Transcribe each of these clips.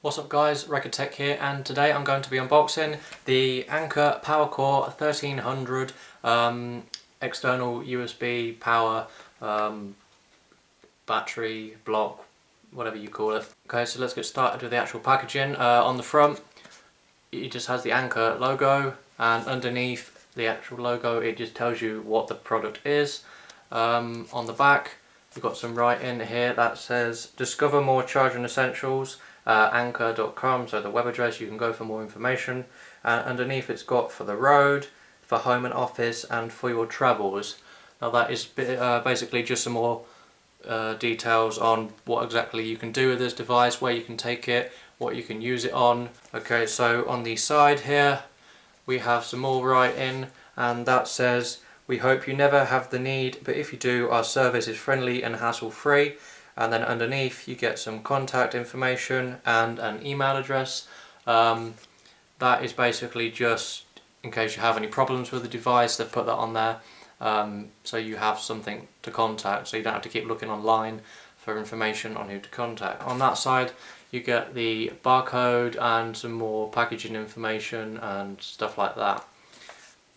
What's up guys, RekedTech here, and today I'm going to be unboxing the Anker PowerCore 1300 external USB power battery block, whatever you call it. Okay, so let's get started with the actual packaging. On the front it just has the Anker logo, and underneath the actual logo it just tells you what the product is. On the back we've got some writing here that says discover more charging essentials, anker.com, so the web address, you can go for more information. And underneath it's got for the road, for home and office, and for your travels. Now that is basically just some more details on what exactly you can do with this device, where you can take it, what you can use it on. Okay, so on the side here we have some more writing, and that says we hope you never have the need, but if you do, our service is friendly and hassle free. And then underneath you get some contact information and an email address. That is basically just in case you have any problems with the device, they've put that on there, so you have something to contact, so you don't have to keep looking online for information on who to contact. On that side you get the barcode and some more packaging information and stuff like that.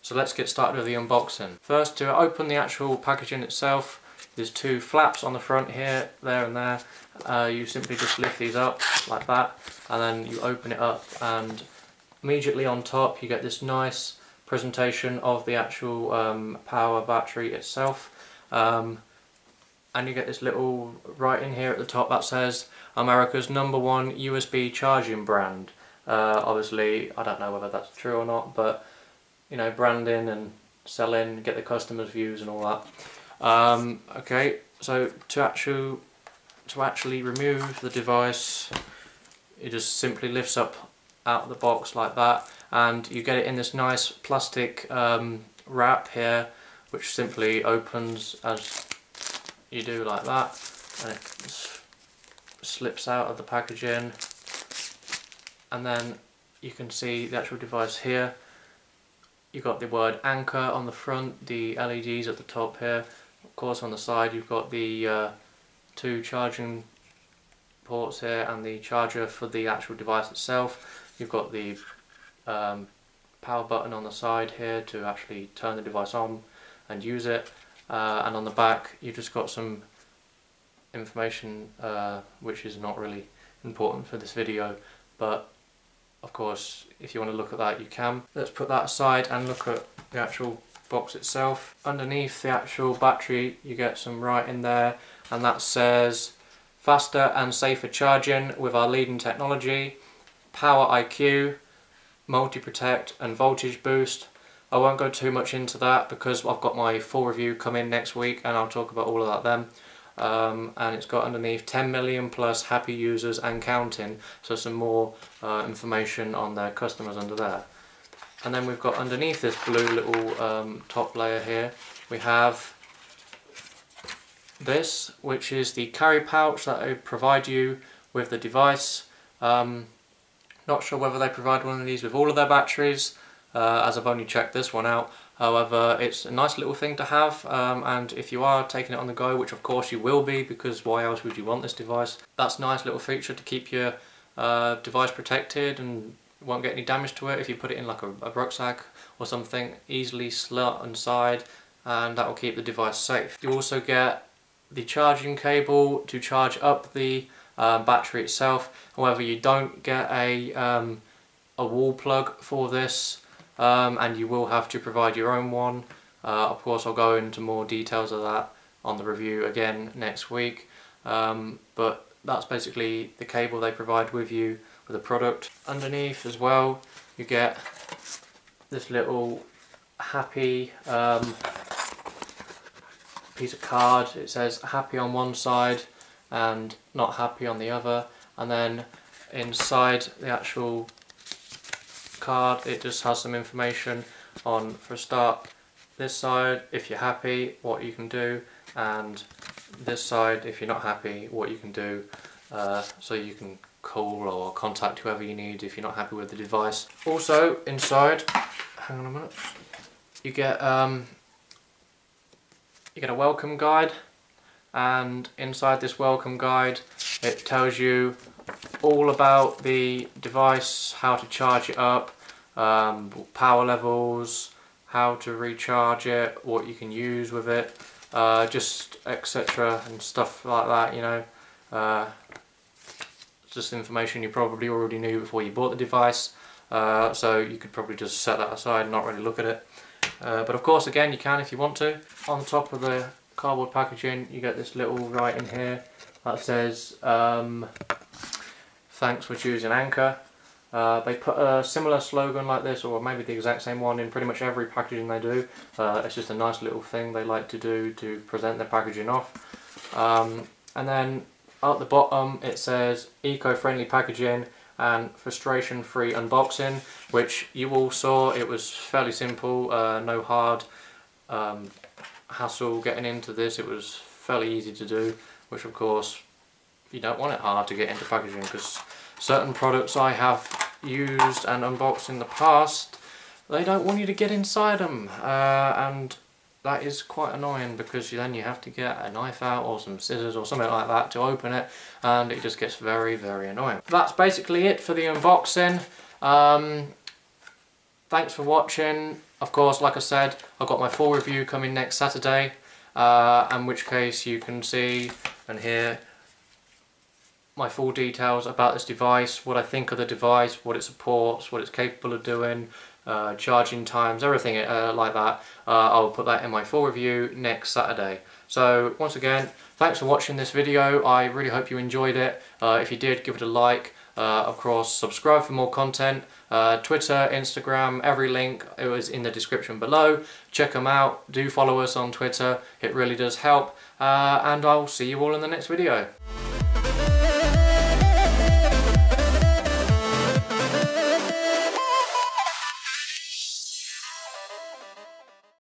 So let's get started with the unboxing. First, to open the actual packaging itself, there's two flaps on the front here, there and there. You simply just lift these up like that, and then you open it up, and immediately on top you get this nice presentation of the actual power battery itself. And you get this little writing here at the top that says America's #1 USB charging brand. Obviously I don't know whether that's true or not, but you know, branding and selling, get the customers' views and all that. Okay, so to actually remove the device, it just simply lifts up out of the box like that, and you get it in this nice plastic wrap here, which simply opens as you do like that, and it slips out of the packaging, and then you can see the actual device here. You've got the word Anker on the front, the LEDs at the top here. Of course, on the side you've got the two charging ports here and the charger for the actual device itself. You've got the power button on the side here to actually turn the device on and use it, and on the back you've just got some information which is not really important for this video, but of course if you want to look at that you can. Let's put that aside and look at the actual box itself. Underneath the actual battery you get some writing there, and that says faster and safer charging with our leading technology, Power IQ, multi-protect and voltage boost. I won't go too much into that because I've got my full review coming next week and I'll talk about all of that then. And it's got underneath 10 million plus happy users and counting, so some more information on their customers under there. And then we've got underneath this blue little top layer here, we have this, which is the carry pouch that they provide you with the device. Not sure whether they provide one of these with all of their batteries, as I've only checked this one out. However, it's a nice little thing to have, and if you are taking it on the go, which of course you will be, because why else would you want this device? That's a nice little feature to keep your device protected and won't get any damage to it if you put it in like a rucksack or something. Easily slot inside, and that will keep the device safe. You also get the charging cable to charge up the battery itself. However, you don't get a wall plug for this, and you will have to provide your own one. Of course I'll go into more details of that on the review again next week, but that's basically the cable they provide with you with the product. Underneath as well you get this little happy piece of card. It says happy on one side and not happy on the other, and then inside the actual card it just has some information on, for a start, this side if you're happy what you can do, and this side if you're not happy what you can do, so you can call or contact whoever you need if you're not happy with the device. Also inside, hang on a minute, You get a welcome guide, and inside this welcome guide it tells you all about the device, how to charge it up, power levels, how to recharge it, what you can use with it, just etc. and stuff like that, you know. Just information you probably already knew before you bought the device, so you could probably just set that aside and not really look at it. But of course, again, you can if you want to. On the top of the cardboard packaging, you get this little writing here that says, thanks for choosing Anker. They put a similar slogan like this, or maybe the exact same one, in pretty much every packaging they do. It's just a nice little thing they like to do to present their packaging off. And then at the bottom it says eco-friendly packaging and frustration-free unboxing, which you all saw. It was fairly simple, no hard hassle getting into this. It was fairly easy to do, which of course you don't want it hard to get into packaging, because certain products I have used and unboxed in the past, they don't want you to get inside them, and that is quite annoying, because then you have to get a knife out or some scissors or something like that to open it, and it just gets very, very annoying. That's basically it for the unboxing. Thanks for watching. Of course, like I said, I've got my full review coming next Saturday, in which case you can see and hear my full details about this device, what I think of the device, what it supports, what it's capable of doing, charging times, everything like that. I'll put that in my full review next Saturday. So once again, thanks for watching this video. I really hope you enjoyed it. If you did, give it a like. Of course, subscribe for more content. Twitter, Instagram, every link is in the description below. Check them out. Do follow us on Twitter. It really does help. And I'll see you all in the next video.